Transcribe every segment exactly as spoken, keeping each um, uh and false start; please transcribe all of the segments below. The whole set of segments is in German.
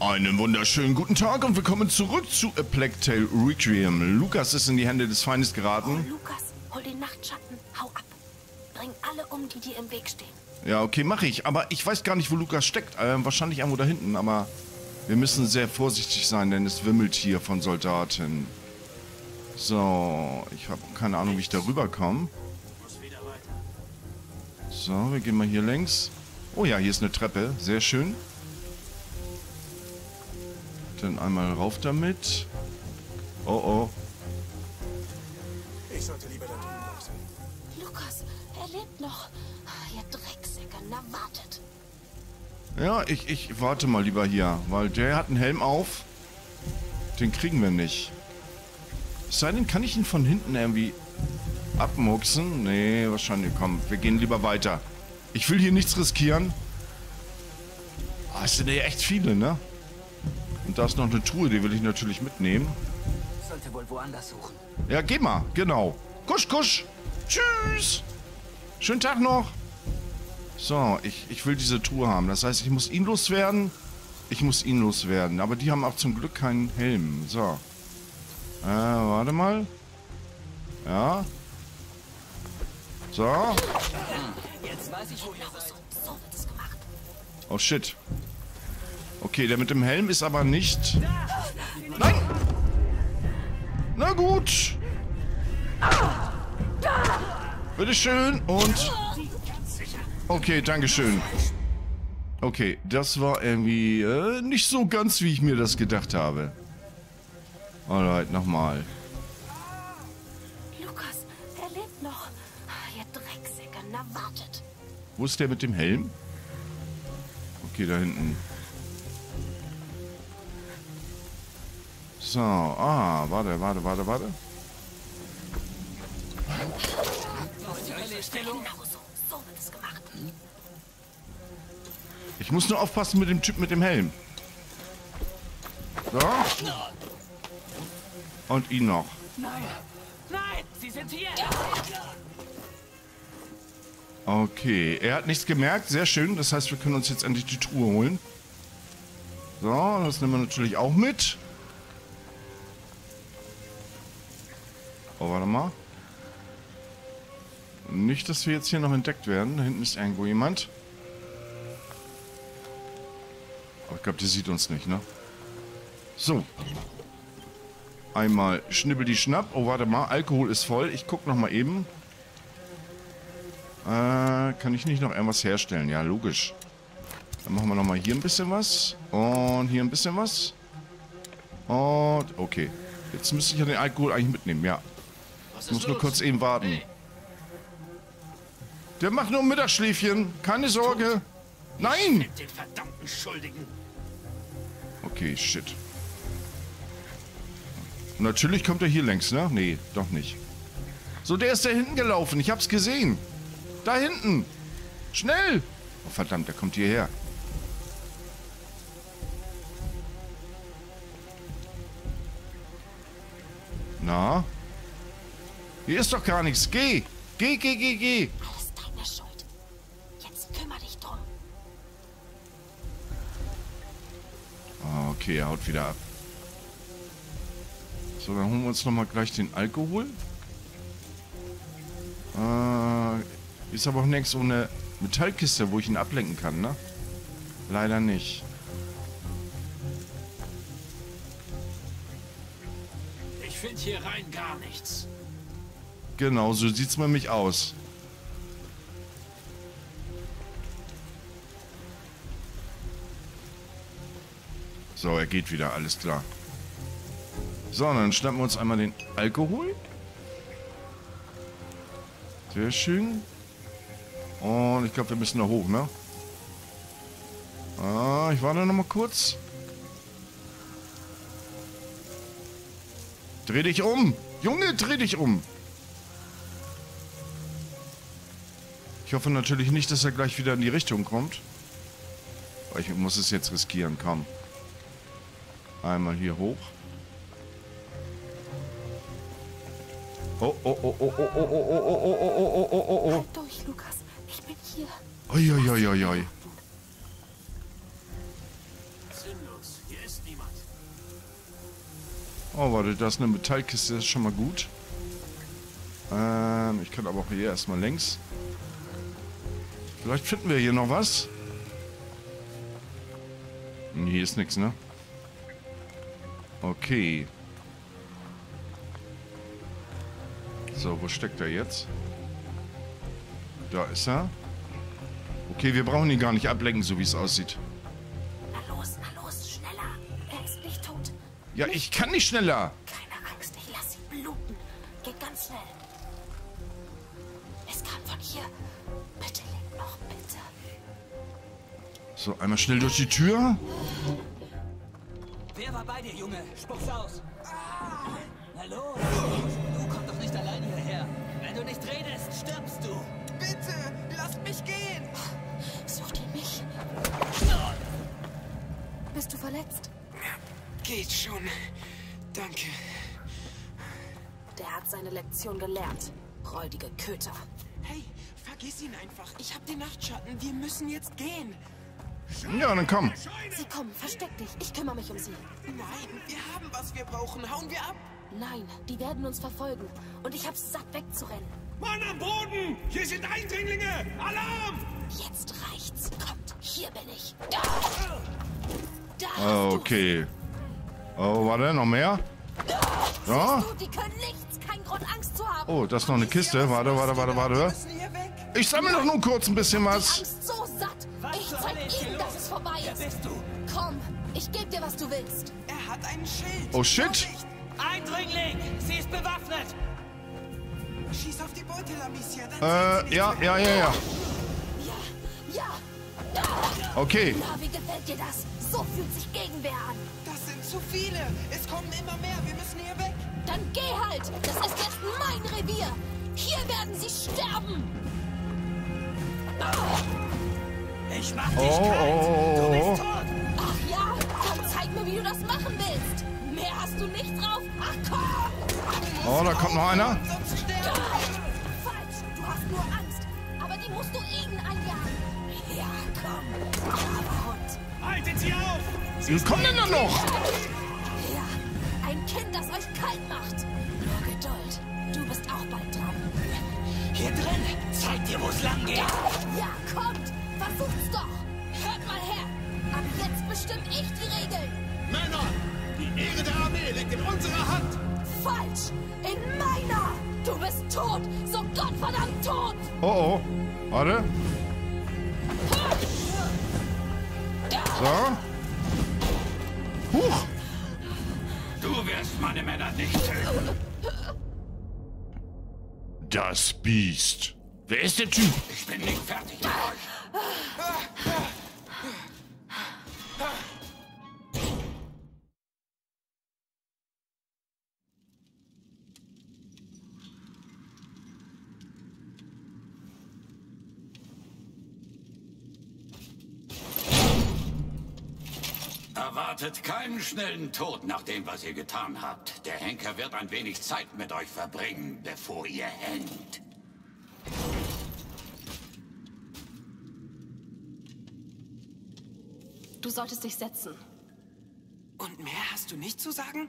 Einen wunderschönen guten Tag und willkommen zurück zu A Plague Tale Requiem. Lukas ist in die Hände des Feindes geraten. Oh, Lukas, hol den Nachtschatten, hau ab. Bring alle um, die dir im Weg stehen. Ja, okay, mache ich. Aber ich weiß gar nicht, wo Lukas steckt. Äh, wahrscheinlich irgendwo da hinten, aber wir müssen sehr vorsichtig sein, denn es wimmelt hier von Soldaten. So, ich habe keine Ahnung, wie ich da rüberkomme. So, wir gehen mal hier längs. Oh ja, hier ist eine Treppe. Sehr schön. Dann einmal rauf damit. Oh oh. Ich sollte lieber da drüben warten. Lukas, er lebt noch. Ihr Drecksäcker, na wartet. Ja, ich, ich warte mal lieber hier, weil der hat einen Helm auf. Den kriegen wir nicht. Es sei denn, kann ich ihn von hinten irgendwie abmuchsen? Nee, wahrscheinlich. Komm, wir gehen lieber weiter. Ich will hier nichts riskieren. Ah, oh, es sind ja echt viele, ne? Und da ist noch eine Truhe, die will ich natürlich mitnehmen. Sollte wohl woanders suchen. Ja, geh mal, genau. Kusch, kusch. Tschüss. Schönen Tag noch. So, ich, ich will diese Truhe haben. Das heißt, ich muss ihn loswerden. Ich muss ihn loswerden. Aber die haben auch zum Glück keinen Helm. So. Äh, warte mal. Ja. So. Jetzt weiß ich, wo ihr seid. So wird es gemacht. Oh, shit. Okay, der mit dem Helm ist aber nicht... Nein! Na gut! Bitteschön und... Okay, dankeschön. Okay, das war irgendwie äh, nicht so ganz, wie ich mir das gedacht habe. Alright, nochmal. Lukas, er lebt noch. Ihr Drecksäcker, na wartet. Wo ist der mit dem Helm? Okay, da hinten. So, ah, warte, warte, warte, warte. Ich muss nur aufpassen mit dem Typ mit dem Helm. So. Und ihn noch. Okay, er hat nichts gemerkt, sehr schön. Das heißt, wir können uns jetzt endlich die Truhe holen. So, das nehmen wir natürlich auch mit. Oh, warte mal. Nicht, dass wir jetzt hier noch entdeckt werden. Da hinten ist irgendwo jemand. Aber ich glaube, der sieht uns nicht, ne? So. Einmal schnibbel die Schnapp. Oh, warte mal. Alkohol ist voll. Ich guck noch mal eben. Äh, kann ich nicht noch irgendwas herstellen? Ja, logisch. Dann machen wir noch mal hier ein bisschen was. Und hier ein bisschen was. Und, okay. Jetzt müsste ich ja den Alkohol eigentlich mitnehmen, ja. Ich muss nur kurz eben warten. Der macht nur ein Mittagsschläfchen. Keine Sorge. Nein! Okay, shit. Natürlich kommt er hier längs, ne? Nee, doch nicht. So, der ist da hinten gelaufen. Ich hab's gesehen. Da hinten. Schnell! Oh, verdammt, der kommt hierher. Na? Hier ist doch gar nichts. Geh! Geh, geh, geh, geh! Alles deine Schuld. Jetzt kümmere dich drum. Okay, er haut wieder ab. So, dann holen wir uns nochmal gleich den Alkohol. Äh, ist aber auch nix ohne Metallkiste, wo ich ihn ablenken kann, ne? Leider nicht. Find hier rein gar nichts. Genau, so sieht's mir mich aus. So, er geht wieder, alles klar. So, dann schnappen wir uns einmal den Alkohol. Sehr schön. Und ich glaube, wir müssen da hoch, ne? Ah, ich warte noch mal kurz. Dreh dich um! Junge, dreh dich um! Ich hoffe natürlich nicht, dass er gleich wieder in die Richtung kommt. Aber ich muss es jetzt riskieren, komm. Einmal hier hoch. Oh, oh, oh, oh, oh, oh, oh, oh, oh, oh, oh, oh, oh, oh. Halt durch, Lukas. Ich bin hier. Oi, oi, oi, oi, oi. sinnlos. Hier ist niemand. Oh, warte, da ist eine Metallkiste, das ist schon mal gut. Ähm, ich kann aber auch hier erstmal längs. Vielleicht finden wir hier noch was. Nee, hier ist nichts, ne? Okay. So, wo steckt er jetzt? Da ist er. Okay, wir brauchen ihn gar nicht ablenken, so wie es aussieht. Na los, na los, schneller. Er ist nicht tot. Ja, nicht. Ich kann nicht schneller. Keine Angst, ich lasse ihn bluten. Geht ganz schnell. Es kam von hier. Bitte lenk noch, bitte. So, einmal schnell durch die Tür. Wer war bei dir, Junge? Spuck's aus. Ah. Na los. Du kommst doch nicht allein hierher. Wenn du nicht redest, stirbst du. Bitte, lasst mich gehen. Such dir mich. Bist du verletzt? Geht schon. Danke. Der hat seine Lektion gelernt. Räudige Köter. Hey, vergiss ihn einfach. Ich hab den Nachtschatten. Wir müssen jetzt gehen. Ja, dann komm. Sie kommen. Versteck dich. Ich kümmere mich um sie. Nein, wir haben, was wir brauchen. Hauen wir ab. Nein, die werden uns verfolgen. Und ich hab's satt, wegzurennen. Mann am Boden! Hier sind Eindringlinge! Alarm! Jetzt reicht's. Kommt, hier bin ich. Da! Da hast okay. Du. Oh, warte, noch mehr? Ja? Die können nichts, kein Grund, Angst zu haben. Oh, das ist noch eine Kiste. Warte, warte, warte, warte. Ich sammle doch nur kurz ein bisschen was. Ich bin so satt. Ich zeig ihnen, dass es vorbei ist. Komm, ich geb dir, was du willst. Er hat ein Schild. Oh, shit. Eindringling! Sie ist bewaffnet! Schieß auf die Beute, Amicia, dann äh, ja, ja, ja, ja, ja. Ja, ja. Okay. Na, wie gefällt dir das? So fühlt sich Gegenwehr an. Das sind zu viele. Es kommen immer mehr. Wir müssen hier weg. Dann geh halt. Das ist jetzt mein Revier. Hier werden sie sterben. Ich mach dich oh, kalt. Oh, oh, oh. Du bist tot. Ach ja? Dann zeig mir, wie du das machen willst. Mehr hast du nicht drauf. Ach komm. Oh, da kommt noch einer. Falsch, du hast nur Angst, aber die musst du ihnen einjagen. Ja, komm, aber Hund. Haltet sie auf! Sie kommen denn da noch? Ja, ein Kind, das euch kalt macht. Nur Geduld, du bist auch bald dran. Hier drin, zeig dir, wo es lang geht. Ja, kommt, versucht's doch. Hört mal her, ab jetzt bestimme ich die Regeln. Männer, die Ehre der Armee liegt in unserer Hand. Falsch, in meiner. Du bist tot! So gottverdammt tot! Oh oh. Warte. So. Huch! Du wirst meine Männer nicht töten. Das Biest. Wer ist der Typ? Ich bin nicht fertig mit euch. Erwartet keinen schnellen Tod nach dem, was ihr getan habt. Der Henker wird ein wenig Zeit mit euch verbringen, bevor ihr hängt. Du solltest dich setzen. Und mehr hast du nicht zu sagen?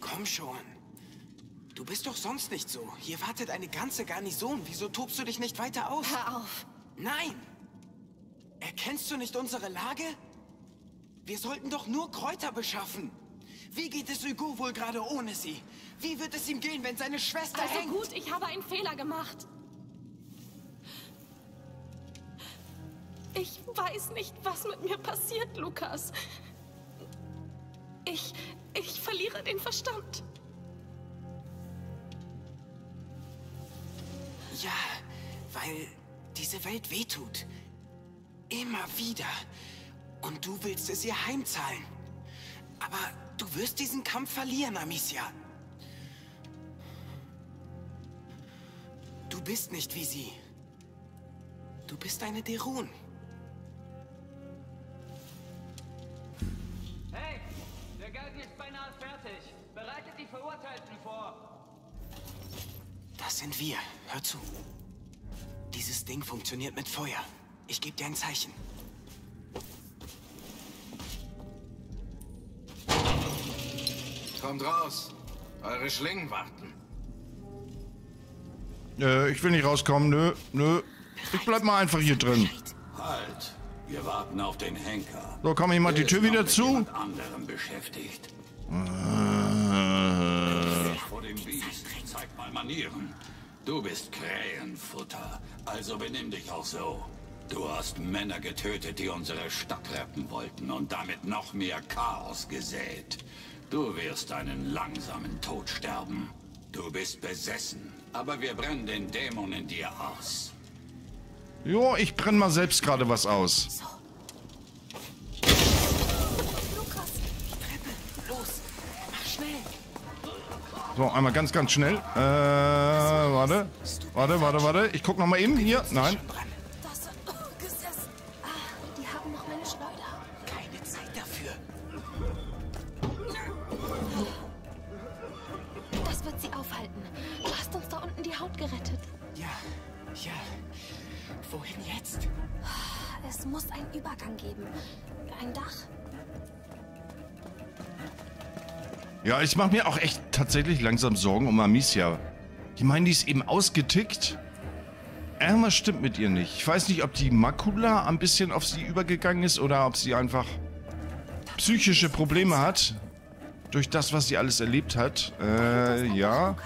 Komm schon. Du bist doch sonst nicht so. Hier wartet eine ganze Garnison. Wieso tobst du dich nicht weiter aus? Hör auf. Nein! Erkennst du nicht unsere Lage? Wir sollten doch nur Kräuter beschaffen. Wie geht es Hugo wohl gerade ohne sie? Wie wird es ihm gehen, wenn seine Schwester also hängt? Also gut, ich habe einen Fehler gemacht. Ich weiß nicht, was mit mir passiert, Lukas. Ich, ich verliere den Verstand. Ja, weil diese Welt wehtut. Immer wieder. Und du willst es ihr heimzahlen. Aber du wirst diesen Kampf verlieren, Amicia. Du bist nicht wie sie. Du bist eine Derun. Hey, der Galgen ist beinahe fertig. Bereitet die Verurteilten vor. Das sind wir. Hör zu. Dieses Ding funktioniert mit Feuer. Ich gebe dir ein Zeichen. Kommt raus. Eure Schlingen warten. Äh, ich will nicht rauskommen, nö, nö. Ich bleib mal einfach hier drin. Halt, wir warten auf den Henker. So, komm, ich mach die Tür wieder zu. Beschäftigt. Äh. Vor dem Biest, zeig mal Manieren. Du bist Krähenfutter, also benimm dich auch so. Du hast Männer getötet, die unsere Stadt retten wollten und damit noch mehr Chaos gesät. Du wirst einen langsamen Tod sterben. Du bist besessen, aber wir brennen den Dämon in dir aus. Jo, ich brenne mal selbst gerade was aus. So. Lukas, die Treppe, los, mach schnell. So, einmal ganz, ganz schnell. Äh, warte, warte, warte, warte. Ich guck noch mal eben hier. Nein. Ja, ich mache mir auch echt tatsächlich langsam Sorgen um Amicia. Ich meine, die ist eben ausgetickt. Irgendwas stimmt mit ihr nicht. Ich weiß nicht, ob die Makula ein bisschen auf sie übergegangen ist oder ob sie einfach psychische Probleme hat. Durch das, was sie alles erlebt hat. Äh, ja.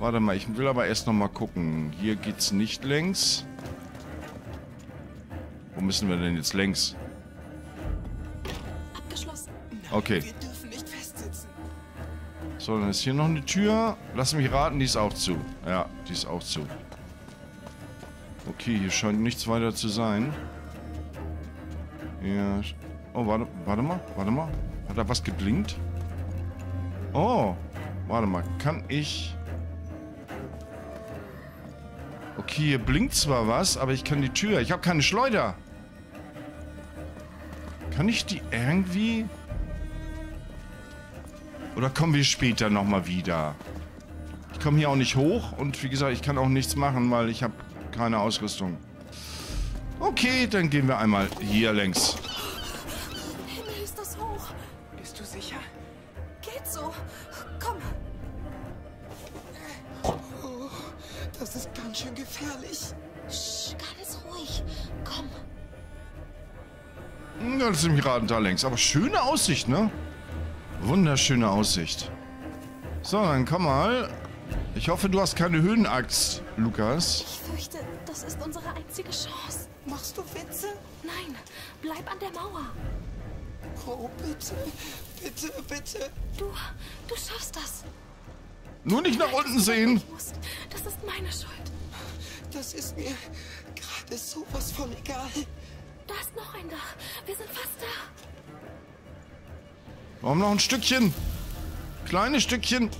Warte mal, ich will aber erst nochmal gucken. Hier geht's nicht längs. Wo müssen wir denn jetzt längs? Okay. So, dann ist hier noch eine Tür. Lass mich raten, die ist auch zu. Ja, die ist auch zu. Okay, hier scheint nichts weiter zu sein. Ja. Oh, warte, warte mal, warte mal. Hat da was geblinkt? Oh, warte mal. Kann ich... Okay, hier blinkt zwar was, aber ich kann die Tür... Ich habe keine Schleuder. Kann ich die irgendwie... Oder kommen wir später nochmal wieder? Ich komme hier auch nicht hoch und wie gesagt, ich kann auch nichts machen, weil ich habe keine Ausrüstung. Okay, dann gehen wir einmal hier längs. Himmel, ist das hoch? Bist du sicher? Geht so. Komm. Oh, das ist ganz schön gefährlich. Sch, ganz ruhig. Komm. Ja, das ist gerade da längs. Aber schöne Aussicht, ne? Wunderschöne Aussicht. So, dann komm mal. Ich hoffe, du hast keine Höhenaxt, Lukas. Ich fürchte, das ist unsere einzige Chance. Machst du Witze? Nein, bleib an der Mauer. Oh, bitte, bitte, bitte. Du, du schaffst das. Nur nicht nach unten sehen. Das ist meine Schuld. Das ist mir gerade sowas von egal. Da ist noch ein Dach. Wir sind fast da. Warum noch ein Stückchen? Kleines Stückchen.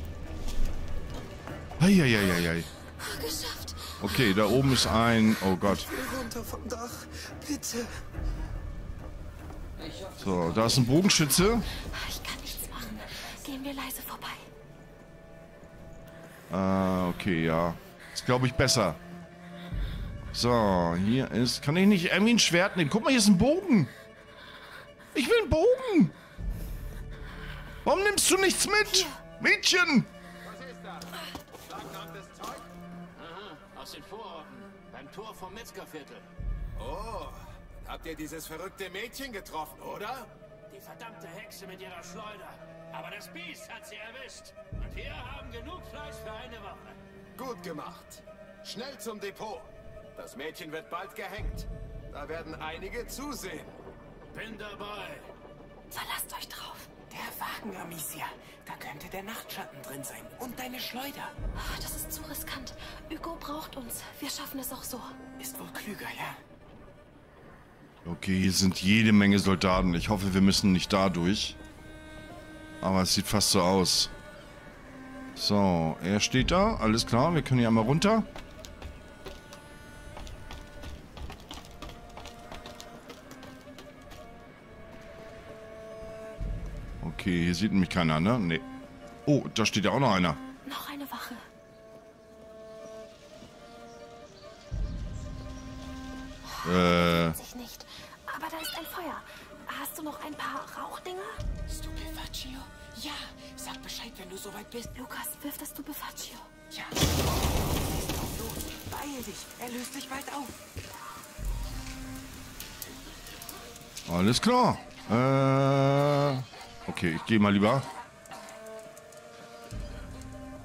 Eieieiei. Geschafft. Okay, da oben ist ein... Oh Gott. Runter vom Dach, bitte. So, da ist ein Bogenschütze. Ich kann nichts machen. Gehen wir leise vorbei. Ah, okay, ja. Ist, glaube ich, besser. So, hier ist... Kann ich nicht irgendwie ein Schwert nehmen? Guck mal, hier ist ein Bogen. Ich will einen Bogen. Warum nimmst du nichts mit? Mädchen! Was ist das? Schlagnahmes Zeug? Aha, aus den Vororten. Beim Tor vom Metzgerviertel. Oh, habt ihr dieses verrückte Mädchen getroffen, oder? Die verdammte Hexe mit ihrer Schleuder. Aber das Biest hat sie erwischt. Und wir haben genug Fleisch für eine Woche. Gut gemacht. Schnell zum Depot. Das Mädchen wird bald gehängt. Da werden einige zusehen. Bin dabei. Verlasst euch drauf. Der Wagen, Amicia. Da könnte der Nachtschatten drin sein. Und deine Schleuder. Ach, das ist zu riskant. Hugo braucht uns. Wir schaffen es auch so. Ist wohl klüger, ja? Okay, hier sind jede Menge Soldaten. Ich hoffe, wir müssen nicht dadurch. Aber es sieht fast so aus. So, er steht da. Alles klar, wir können hier einmal runter. Okay, hier sieht nämlich keiner, ne? Nee. Oh, da steht ja auch noch einer. Noch eine Wache. Äh. Sich nicht. Aber da ist ein Feuer. Hast du noch ein paar Rauchdinger? Stupefacio? Ja, sag Bescheid, wenn du soweit bist. Lukas, wirf das Stupefacio. Ja. Es ist doch los. Beeil dich. Er löst sich bald auf. Alles klar. Äh, okay, ich gehe mal lieber.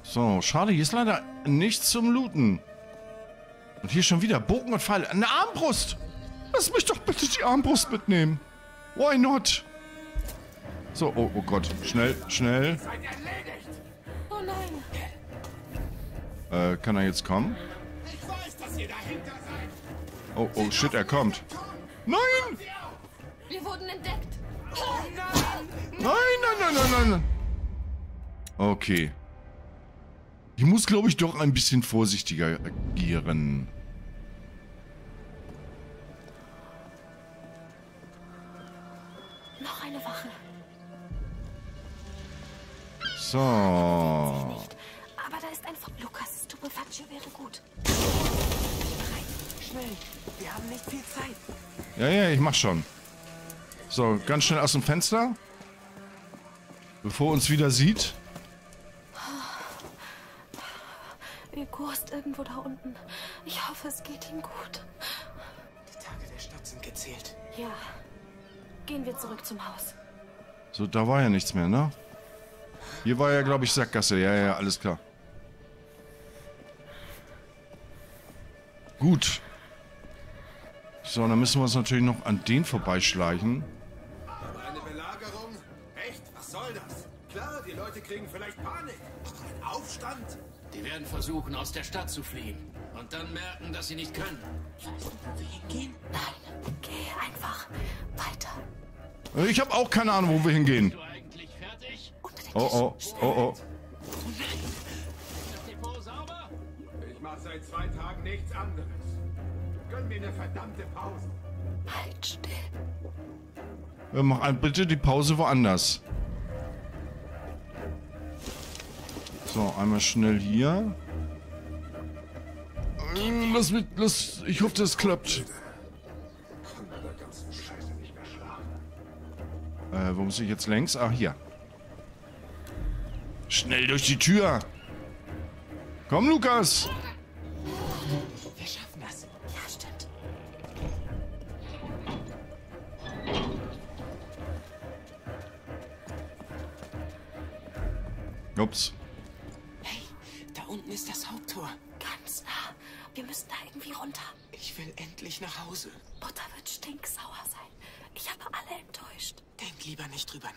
So, schade, hier ist leider nichts zum Looten. Und hier schon wieder Bogen und Pfeile. Eine Armbrust! Lass mich doch bitte die Armbrust mitnehmen. Why not? So, oh, oh Gott. Schnell, schnell. Oh nein. Äh, kann er jetzt kommen? Oh, oh, shit, er kommt. Nein! Wir wurden entdeckt. Nein, nein, nein, nein, nein. Okay. Ich muss, glaube ich, doch ein bisschen vorsichtiger agieren. Noch eine Wache. So. Aber da ist ein F Lukas, Stupefacio wäre gut. Schnell, wir haben nicht viel Zeit. Ja, ja, ich mach schon. So, ganz schnell aus dem Fenster. Bevor uns wieder sieht. Ihr Gurst irgendwo da unten. Ich hoffe, es geht ihm gut. Die Tage der Stadt sind gezählt. Ja. Gehen wir zurück zum Haus. So, da war ja nichts mehr, ne? Hier war ja, glaube ich, Sackgasse. Ja, ja, alles klar. Gut. So, dann müssen wir uns natürlich noch an den vorbeischleichen. Aber eine Belagerung? Echt? Was soll das? Klar, die Leute kriegen vielleicht Panik. Ein Aufstand? Die werden versuchen, aus der Stadt zu fliehen. Und dann merken, dass sie nicht können. Wo wir hingehen? Nein, geh einfach weiter. Ich habe auch keine Ahnung, wo wir hingehen. Bist du eigentlich fertig? Oh, oh, oh, oh. Ist das Depot sauber? Ich mache seit zwei Tagen nichts anderes. Gönn mir eine verdammte Pause. Halt still. Ja, mach bitte die Pause woanders. So, einmal schnell hier. Lass mich, lass, ich hoffe, das klappt. Äh, wo muss ich jetzt längs? Ah, hier. Schnell durch die Tür. Komm, Lukas. Wir schaffen das. Ja, stimmt. Ups. Unten ist das Haupttor. Ganz nah. Wir müssen da irgendwie runter. Ich will endlich nach Hause. Butter wird stinksauer sein. Ich habe alle enttäuscht. Denk lieber nicht drüber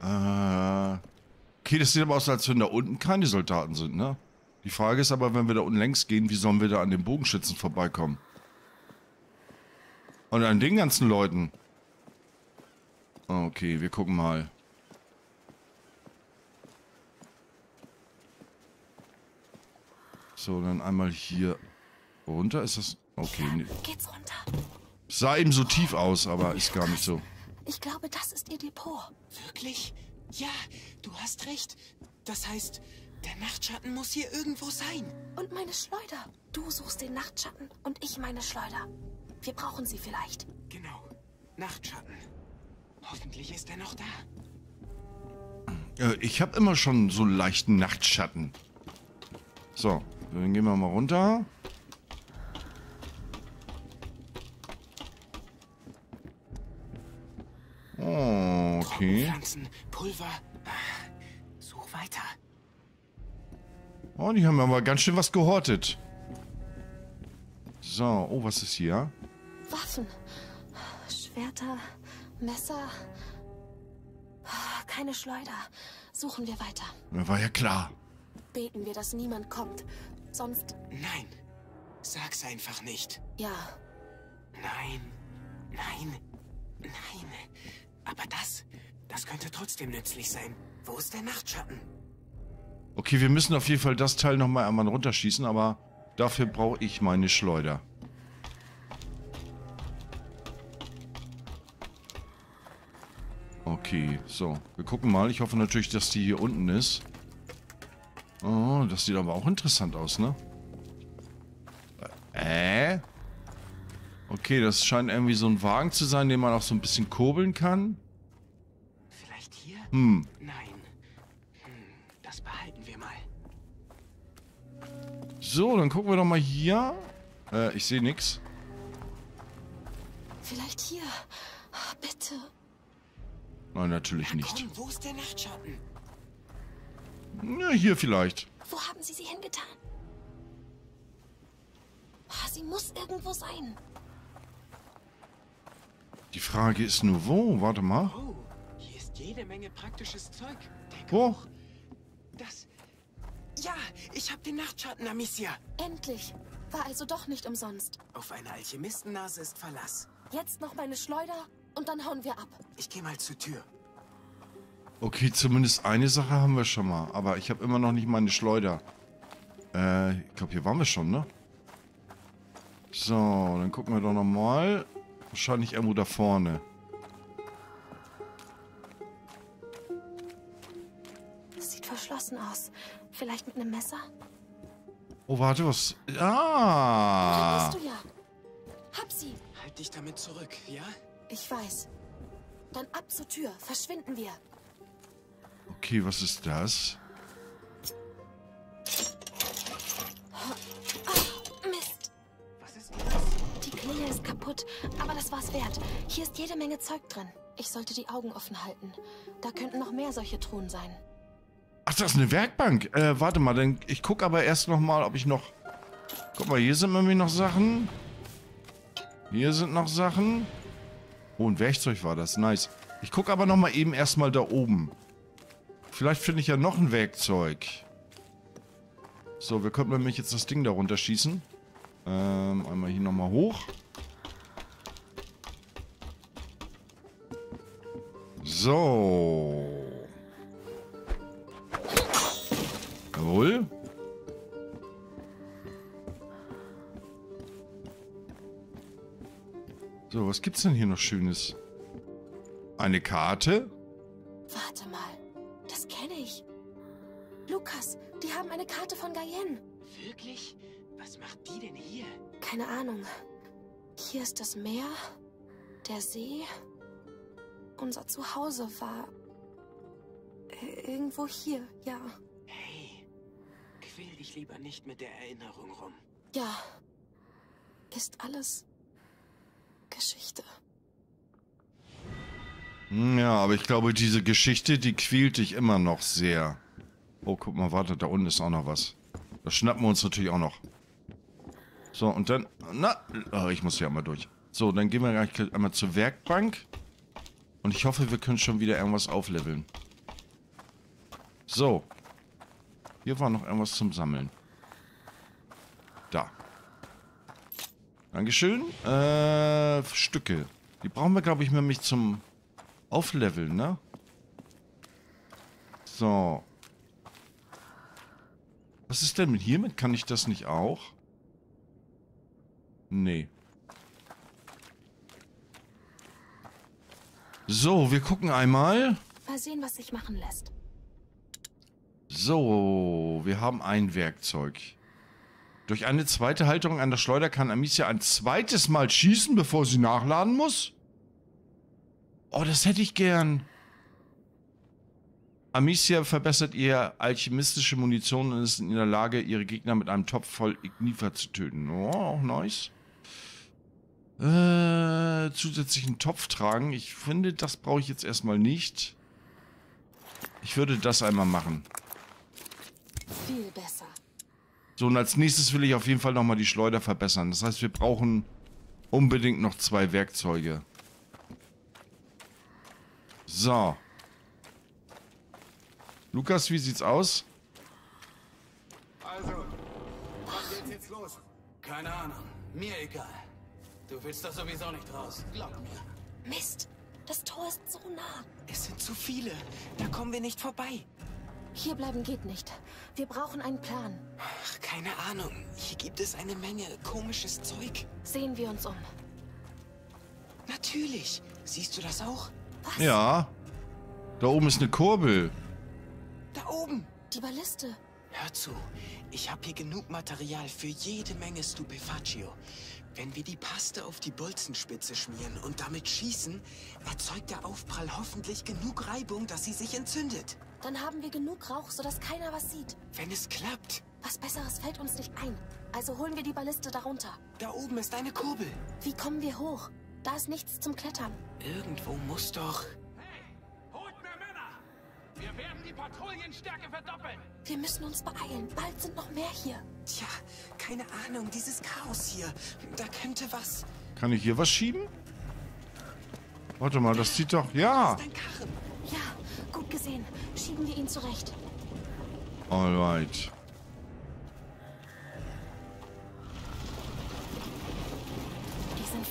nach. Äh. Okay, das sieht aber aus, als wenn da unten keine Soldaten sind, ne? Die Frage ist aber, wenn wir da unten längs gehen, wie sollen wir da an den Bogenschützen vorbeikommen? Und an den ganzen Leuten. Okay, wir gucken mal. So, dann einmal hier runter. Ist das... Okay. Ja, nee. Geht's runter. Sah eben so tief aus, aber ist gar nicht so. Ich glaube, das ist ihr Depot. Wirklich? Ja, du hast recht. Das heißt, der Nachtschatten muss hier irgendwo sein. Und meine Schleuder. Du suchst den Nachtschatten und ich meine Schleuder. Wir brauchen sie vielleicht. Genau. Nachtschatten. Hoffentlich ist er noch da. Äh, ich habe immer schon so einen leichten Nachtschatten. So. Dann gehen wir mal runter. Oh, okay. Pflanzen, Pulver. Such weiter. Oh, die haben aber ganz schön was gehortet. So, oh, was ist hier? Waffen. Schwerter, Messer. Keine Schleuder. Suchen wir weiter. Das war ja klar. Beten wir, dass niemand kommt. Sonst... Nein. Sag's einfach nicht. Ja. Nein. Nein. Nein. Aber das... Das könnte trotzdem nützlich sein. Wo ist der Nachtschatten? Okay, wir müssen auf jeden Fall das Teil nochmal einmal runterschießen, aber dafür brauche ich meine Schleuder. Okay, so. Wir gucken mal. Ich hoffe natürlich, dass die hier unten ist. Oh, das sieht aber auch interessant aus, ne? Äh? Okay, das scheint irgendwie so ein Wagen zu sein, den man auch so ein bisschen kurbeln kann. Hm. Nein. Das behalten wir mal. So, dann gucken wir doch mal hier. Äh, ich sehe nichts. Vielleicht hier. Oh, bitte. Nein, natürlich Na, nicht. Komm, wo ist der Nachtschatten? Na, hier vielleicht. Wo haben Sie sie hingetan? Oh, sie muss irgendwo sein. Die Frage ist nur wo. Warte mal. Oh, hier ist jede Menge praktisches Zeug. Wo? Das. Ja, ich hab den Nachtschatten, Amicia. Endlich. War also doch nicht umsonst. Auf eine Alchemistennase ist Verlass. Jetzt noch meine Schleuder und dann hauen wir ab. Ich gehe mal zur Tür. Okay, zumindest eine Sache haben wir schon mal. Aber ich habe immer noch nicht meine Schleuder. Äh, ich glaube, hier waren wir schon, ne? So, dann gucken wir doch nochmal. Wahrscheinlich irgendwo da vorne. Sieht verschlossen aus. Vielleicht mit einem Messer? Oh, warte, was... Ah! Da bist du ja. Hab sie! Halt dich damit zurück, ja? Ich weiß. Dann ab zur Tür. Verschwinden wir. Okay, was ist das? Oh, Mist! Was ist das? Die Klinge ist kaputt, aber das war's wert. Hier ist jede Menge Zeug drin. Ich sollte die Augen offen halten. Da könnten noch mehr solche Truhen sein. Ach, das ist eine Werkbank. Äh, warte mal, denn ich gucke aber erst noch mal, ob ich noch... Guck mal, hier sind irgendwie noch Sachen. Hier sind noch Sachen. Oh, ein Werkzeug war das. Nice. Ich gucke aber noch mal eben erstmal da oben. Vielleicht finde ich ja noch ein Werkzeug. So, wir könnten nämlich jetzt das Ding da runterschießen. Ähm, einmal hier nochmal hoch. So. Jawohl. So, was gibt's denn hier noch Schönes? Eine Karte? Warte mal, das kenne ich. Lukas, die haben eine Karte von Guyenne. Wirklich? Was macht die denn hier? Keine Ahnung. Hier ist das Meer, der See. Unser Zuhause war irgendwo hier, ja. Quäl dich lieber nicht mit der Erinnerung rum. Ja, ist alles Geschichte. Ja, aber ich glaube, diese Geschichte, die quält dich immer noch sehr. Oh, guck mal, warte, da unten ist auch noch was. Das schnappen wir uns natürlich auch noch. So, und dann... Na, oh, ich muss hier einmal durch. So, dann gehen wir gleich einmal zur Werkbank. Und ich hoffe, wir können schon wieder irgendwas aufleveln. So. Hier war noch irgendwas zum Sammeln. Da. Dankeschön. Äh, Stücke. Die brauchen wir, glaube ich, nämlich zum Aufleveln, ne? So. Was ist denn mit hiermit? Kann ich das nicht auch? Nee. So, wir gucken einmal. Mal sehen, was sich machen lässt. So, wir haben ein Werkzeug. Durch eine zweite Halterung an der Schleuder kann Amicia ein zweites Mal schießen, bevor sie nachladen muss? Oh, das hätte ich gern. Amicia verbessert ihre alchemistische Munition und ist in der Lage, ihre Gegner mit einem Topf voll Ignifer zu töten. Oh, auch nice. Äh, zusätzlichen Topf tragen. Ich finde, das brauche ich jetzt erstmal nicht. Ich würde das einmal machen. Viel besser. So, und als nächstes will ich auf jeden Fall nochmal die Schleuder verbessern. Das heißt, wir brauchen unbedingt noch zwei Werkzeuge. So. Lukas, wie sieht's aus? Also, was ist jetzt los? Keine Ahnung, mir egal. Du willst das sowieso nicht raus, glaub mir. Mist, das Tor ist so nah. Es sind zu viele, da kommen wir nicht vorbei. Hier bleiben geht nicht. Wir brauchen einen Plan. Ach, keine Ahnung. Hier gibt es eine Menge komisches Zeug. Sehen wir uns um. Natürlich. Siehst du das auch? Was? Ja. Da oben ist eine Kurbel. Da oben. Die Balliste. Hör zu. Ich habe hier genug Material für jede Menge Stupefacio. Wenn wir die Paste auf die Bolzenspitze schmieren und damit schießen, erzeugt der Aufprall hoffentlich genug Reibung, dass sie sich entzündet. Dann haben wir genug Rauch, sodass keiner was sieht. Wenn es klappt. Was Besseres fällt uns nicht ein. Also holen wir die Balliste darunter. Da oben ist eine Kurbel. Wie kommen wir hoch? Da ist nichts zum Klettern. Irgendwo muss doch... Hey, holt mehr Männer! Wir werden die Patrouillenstärke verdoppeln. Wir müssen uns beeilen. Bald sind noch mehr hier. Tja, keine Ahnung. Dieses Chaos hier. Da könnte was... Kann ich hier was schieben? Warte mal, das zieht doch... Ja! Das ist ein Karren. Ja, gut gesehen. Schieben wir ihn zurecht. Alright.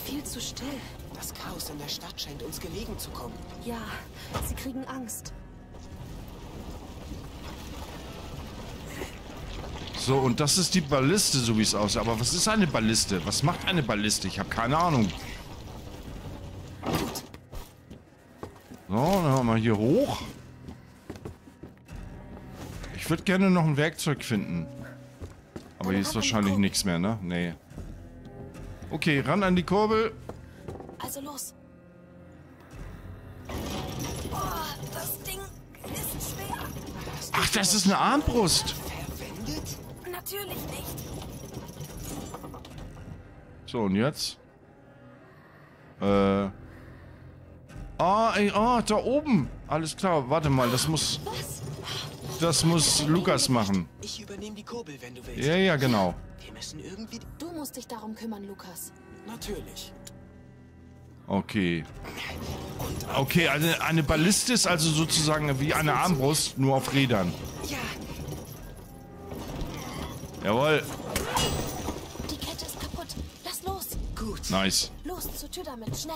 Viel zu still. Das Chaos in der Stadt scheint uns gelegen zu kommen. Ja, sie kriegen Angst. So, und das ist die Balliste, so wie es aussieht. Aber was ist eine Balliste? Was macht eine Balliste? Ich habe keine Ahnung. So, dann haben wir hier hoch. Ich würde gerne noch ein Werkzeug finden. Aber hier ist wahrscheinlich nichts mehr, ne? Nee. Okay, ran an die Kurbel. Also los. Boah, das Ding ist schwer. Ach, das ist eine Armbrust. Verwendet? Natürlich nicht. So, und jetzt? Äh. Ah, ah, da oben. Alles klar, warte mal, das muss... Was? Das muss Lukas machen. Ich übernehme die Kurbel, wenn du willst. Ja, ja, genau. Wir müssen irgendwie... Du musst dich darum kümmern, Lukas. Natürlich. Okay. Okay, eine, eine Balliste ist also sozusagen wie eine Armbrust, nur auf Rädern. Ja. Jawohl. Die Kette ist kaputt. Lass los. Gut. Nice. Los, zur Tür damit, schnell.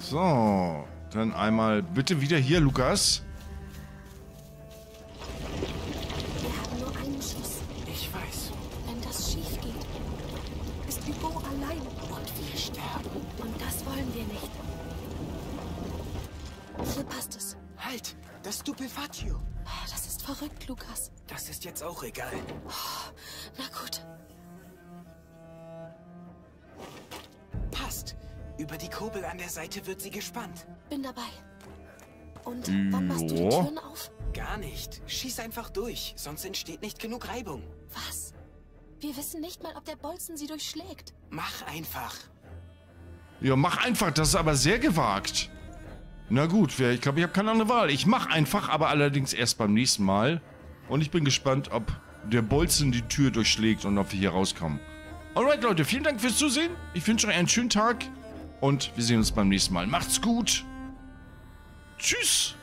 So. Dann einmal bitte wieder hier, Lukas. Wir haben nur einen Schuss. Ich weiß. Wenn das schief geht, ist Hugo allein und wir sterben. Und das wollen wir nicht. Hier passt es. Halt, das Stupefacio. Das ist verrückt, Lukas. Das ist jetzt auch egal. Oh, na gut. Passt. Über die Kurbel an der Seite wird sie gespannt. Bin dabei. Und wann machst du die Türen auf? Gar nicht. Schieß einfach durch, sonst entsteht nicht genug Reibung. Was? Wir wissen nicht mal, ob der Bolzen sie durchschlägt. Mach einfach. Ja, mach einfach. Das ist aber sehr gewagt. Na gut, ich glaube, ich habe keine andere Wahl. Ich mach einfach, aber allerdings erst beim nächsten Mal. Und ich bin gespannt, ob der Bolzen die Tür durchschlägt und ob wir hier rauskommen. Alright, Leute, vielen Dank fürs Zusehen. Ich wünsche euch einen schönen Tag. Und wir sehen uns beim nächsten Mal. Macht's gut. Tschüss.